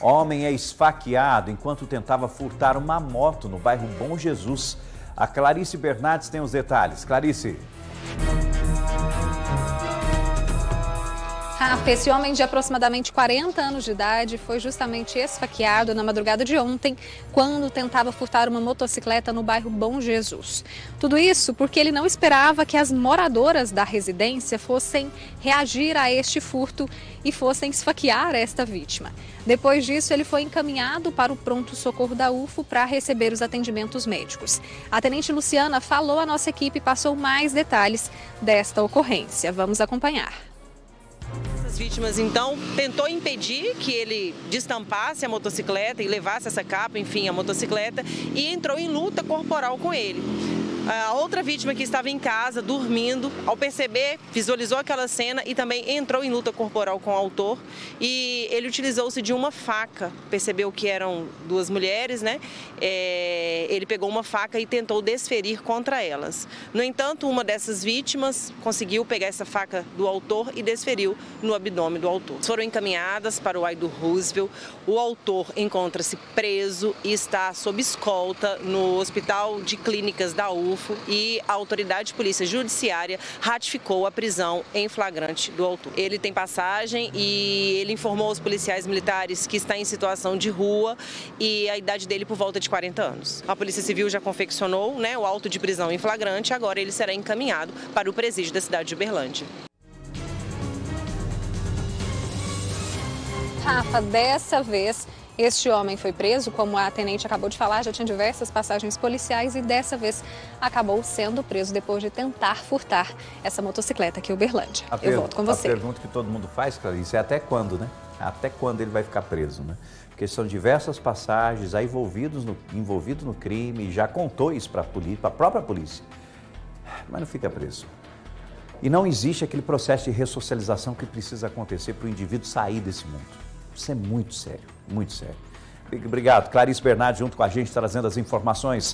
Homem é esfaqueado enquanto tentava furtar uma moto no bairro Bom Jesus. A Clarice Bernardes tem os detalhes. Clarice. Rafa, esse homem de aproximadamente 40 anos de idade foi justamente esfaqueado na madrugada de ontem, quando tentava furtar uma motocicleta no bairro Bom Jesus. Tudo isso porque ele não esperava que as moradoras da residência fossem reagir a este furto e fossem esfaquear esta vítima. Depois disso, ele foi encaminhado para o pronto-socorro da UFU para receber os atendimentos médicos. A tenente Luciana falou à nossa equipe e passou mais detalhes desta ocorrência. Vamos acompanhar. Vítimas, então, tentou impedir que ele destampasse a motocicleta e levasse essa capa, enfim, a motocicleta, e entrou em luta corporal com ele. A outra vítima, que estava em casa, dormindo, ao perceber, visualizou aquela cena e também entrou em luta corporal com o autor, e ele utilizou-se de uma faca, percebeu que eram duas mulheres, né? Ele pegou uma faca e tentou desferir contra elas. No entanto, uma dessas vítimas conseguiu pegar essa faca do autor e desferiu no abdômen do autor. Foram encaminhadas para o HC Roosevelt, o autor encontra-se preso e está sob escolta no Hospital de Clínicas da UFU, e a autoridade de polícia judiciária ratificou a prisão em flagrante do autor. Ele tem passagem e ele informou aos policiais militares que está em situação de rua e a idade dele por volta de 40 anos. A Polícia Civil já confeccionou, né, o auto de prisão em flagrante, agora ele será encaminhado para o presídio da cidade de Uberlândia. Rafa, dessa vez este homem foi preso, como a tenente acabou de falar, já tinha diversas passagens policiais e dessa vez acabou sendo preso depois de tentar furtar essa motocicleta aqui em Uberlândia. Eu volto com você. A pergunta que todo mundo faz, Clarice, é até quando, né? Até quando ele vai ficar preso, né? Porque são diversas passagens, há envolvido no crime, já contou isso para a própria polícia, mas não fica preso. E não existe aquele processo de ressocialização que precisa acontecer para o indivíduo sair desse mundo. Isso é muito sério, muito sério. Obrigado, Clarice Bernardes, junto com a gente, trazendo as informações.